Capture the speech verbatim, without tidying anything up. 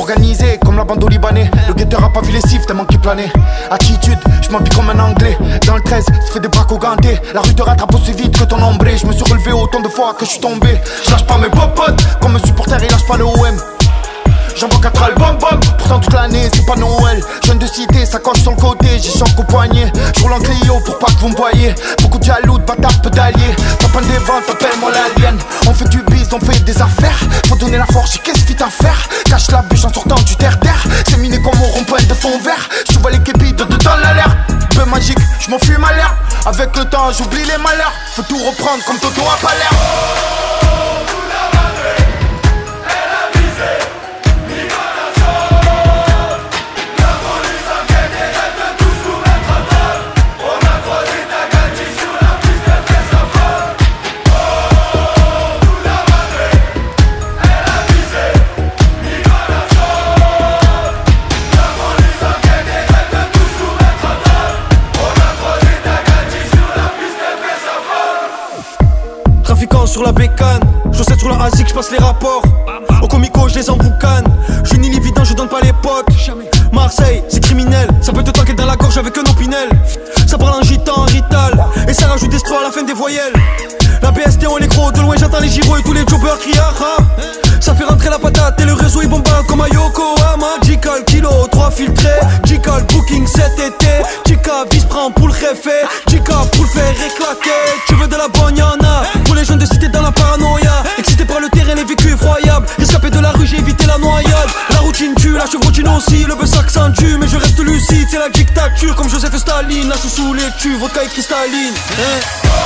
Organisé comme la bande au Libanais. Le guetteur a pas vu les sifs tellement qu'il planait. Attitude, je m'habille comme un anglais. Dans le treize, se fait des braques au ganté. La rue te rattrape aussi vite que ton ombré. Je me suis relevé autant de fois que je suis tombé. Je lâche pas mes popotes, comme un supporter il lâche pas le O M. J'envoie quatre albums, bam. Pourtant toute l'année c'est pas Noël. Jeune de cité, ça coche sur le côté, G-Shock au poignet. Je roule en Clio pour pas que vous me voyez. Beaucoup de jaloux, de bâtards, peu d'alliés. Tapin des ventes, appelle-moi l'alien. On fait du bise, on fait des affaires. Faut donner la force, qu'est-ce qu'il t'a à faire. Cache la bûche en sortant du terre-terre. C'est miné comme au rond-point de fond vert. Je vois les képis de dedans l'alerte. Peu magique, je m'en fume à l'air. Avec le temps, j'oublie les malheurs. Faut tout reprendre comme Toto à Palerme. Sur la bécane, j'en sur la Asics, je passe les rapports. Au comico, je les emboucane. Je ni l'évident, je donne pas les potes. Marseille, c'est criminel. Ça peut te tanker dans la gorge avec un Opinel. Ça parle en gitan, en rital. Et ça rajoute des stros à la fin des voyelles. La B S T, on les gros, de loin j'attends les gyros et tous les jobbers crient ah. Ça fait rentrer la patate et le réseau il bombarde comme à Yokohama. G-Cal, kilo, trois filtrés. G-Cal, booking cet été. G-Cal, vice prend pour le réfé. G-Cal, pour le faire éclater. Tu veux de la bonne, y'en a. Pour les jeunes de cité dans la paranoïa. Excité par le terrain, les vécus effroyables. Escapé de la rue, j'ai évité la noyade. La routine tue, la chevrotine aussi. Le bœuf s'accentue, mais je reste lucide. C'est la dictature comme Joseph Staline. La sous sous les tubes, vodka et cristalline. Hein.